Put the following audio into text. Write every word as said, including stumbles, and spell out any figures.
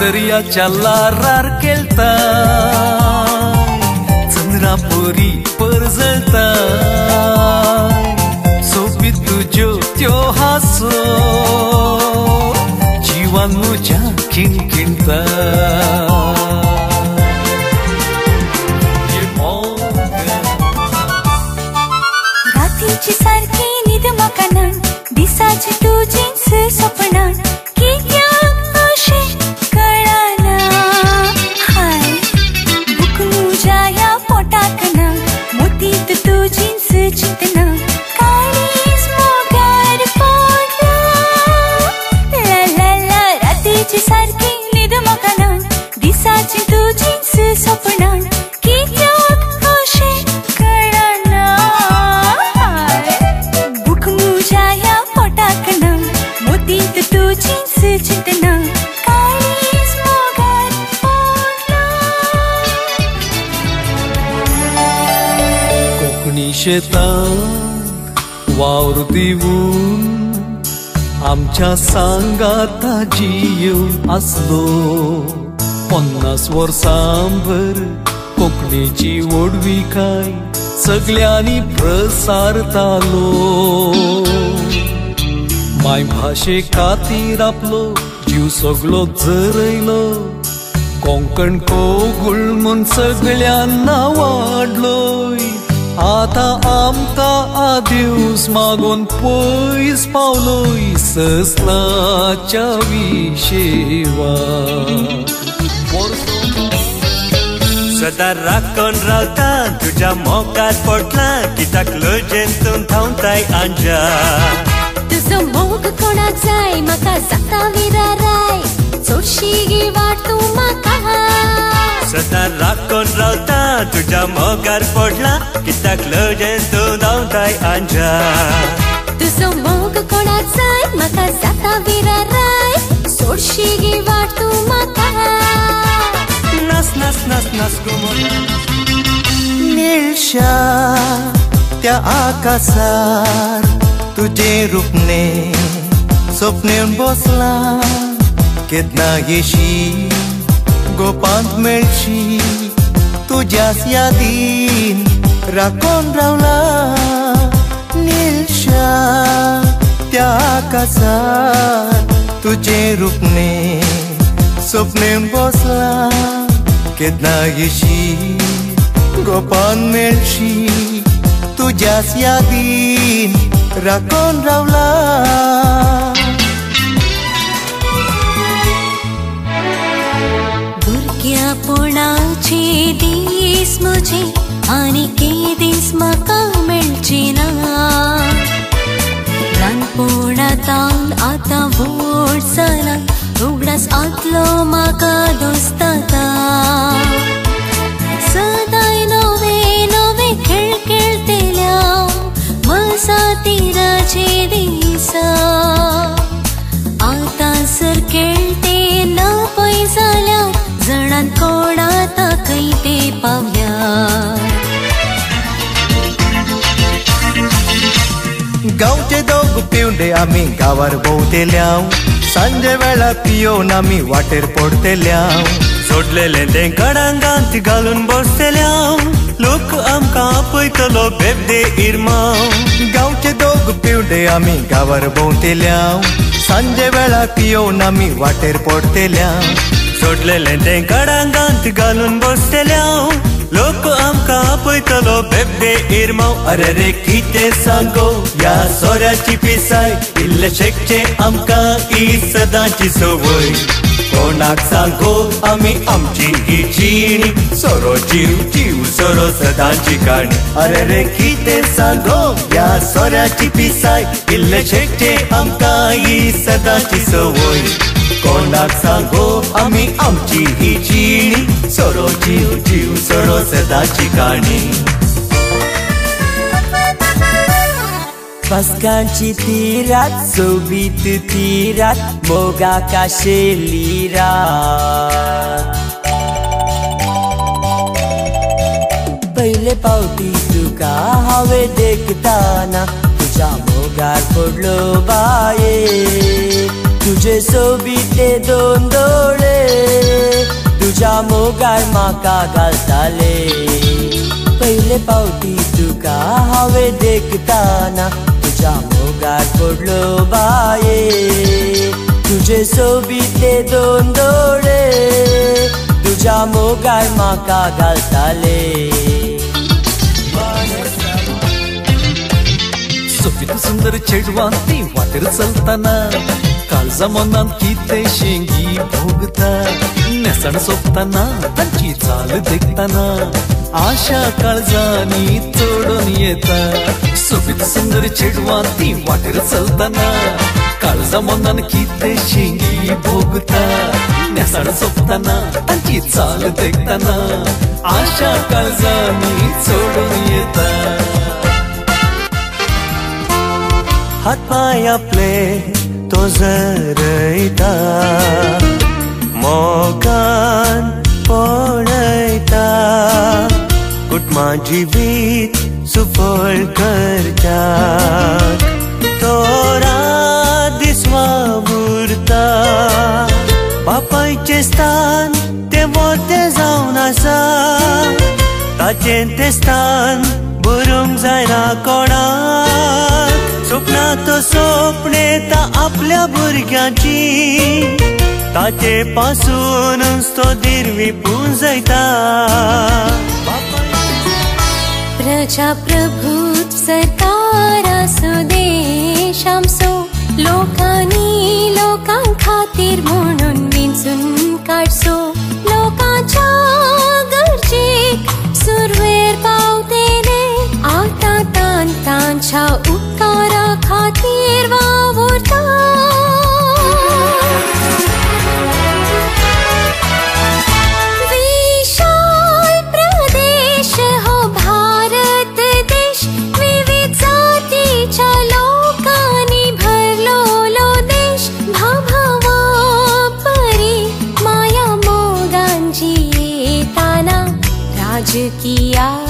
दरिया चालारार केलता चंद्रा पोरी परजळता सोबी तुज्यो त्यो हासो जीवान मुज्या किणकिणता रातीची सारखी न्हीद म्हाका ना दिसाची तुजीच सपनां शेतांत वावर दिवून आमच्या सांगाता जीव आसलो पन्नास वर्सांभर कोंकणीची ओडविकाय सगळ्यांनी प्रसारतालो मायभाशे खातीर आपलो जीव सगळो जरयलो कोंकण कोगुळ म्हूण सगळ्यांना वाडलोय आता आमकां आदिवस मागून पयस पावलोय ससलाच्या विशेवा सदां राखून रावता तुज्या मोगार पडला कित्याक लजेंतून धांवताय आंजा तुजो मोग कोणाक जाय म्हाका जाता विराराय चडशी गी वाट तूं म्हाका सदां राखून रावता तुज्या मोगार पडला कित्याक लजेंतून धांवताय आंजा तुजो मोग कोणाक जाय म्हाका जाता विराराय सोडशी गी वाट तूं म्हाका नास नास नास नास गुमो निळशा त्या आकाशार तुजे रूपने स्वप्नेन बसला केन्ना येशी गोपांत मेळशी तुज्याच यादीन राखून रावला निळशा त्या आकाशार तुजे रूपने स्वप्नेन बसला केन्ना येशी गोपांत मेळशी तुज्याच यादीन राखून रावला क्या पोणाचे दिस मुझे आनी के दिस म्हाका मेळचे ना रानपोणातान आतां व्हड जाला उगडास आतलो म्हाका दोस्ताता सदांय नवे नवे खेळ खेळतेल्या वसातिराचे दिसा आतां सर खेळते ना पय जाल्या जणान कोणा ताकय ते पावल्या गांवचे दोग पिवडे आमी गांवार भोंवतेल्याव सांजे वेळा पियोन आमी वाटेर पडतेल्याव सोडलेले देंकणांगांत घालून बसतेल्याव लोक आमकां आपयतलो बेबदे इरमाव गांवचे दोग पिवडे आमी गांवार भोंवतेल्याव सांजे वेळा पियोन आमी वाटेर पडतेल्याव सोडलेले देंकणांगांत घालून बसतेल्याव लोक आमकां आपयतलो बेबदे इरमाव अरे रे कितें सांगो ह्या सोऱ्याची पिसाय इल्ले शेकचे आमकां ही सदांची संवय कोणाक सांगो आमी आमची ही जीण सोरो जीव जीव सोरो सदांची काणी अरे रे कितें सांगो ह्या सोऱ्याची पिसाय इल्ले शेकचे आमकां ही सदांची संवय कोणाक सांगो आमी आमची ही जीण सोरो जीव जीव सोरो सदांची काणी बसकांची तिरात सोबीत तिरात मोगा काशेली रात पहिले पावटी तुका हांवें देखताना तुज्या मोगार पडलो बाये तुझे सोबीते दोन डोळे जामोगार माका गालताले पहिले पावटी तुका हावे देखताना तुझ्या मोगार पडलो बाये तुझे सोबीते दोन डोळे तुझ्या मोगार माका गालताले सोबीत सुंदर चेडवान ती वाटेर चलताना कालजा मनान कितें शेंगी भोगता नेसण सोपताना तांची चाल देखताना आशा काळजानी तोडून येता सोबीत सुंदर चेडवान ती वाटेर चलताना कालजा मनान कितें शेंगी भोगता नेसण सोपताना तांची चाल देखताना आशा काळजानी तोडून येता हात पाय आपले तो जरयता मोगान पळयता कुटमा जिवीत सुफळ करता तोरा दिस वावुरता बापायचे स्थान ते मोटे जावन आसा ताचे ते स्थान बुरूंक जायना कोणाक सपना तो सपने ता आपल्या भुरग्यांची ताचे पासून तो दिरवी पून जायता प्रजा प्रभूत सरकारा सुदेश आमचो लोकांनी लोकां खातीर म्हणून विंचून काढसो लोकांच्या गरजेक सुरवेर पावते रे आता तान तांच्या उपकारा खातीर वावुरता विशाल प्रदेश हो भारत देश विविध जातीच्या लोकांनी भरलोलो देश भाभावा परी माया मोगांची येताना राजकीया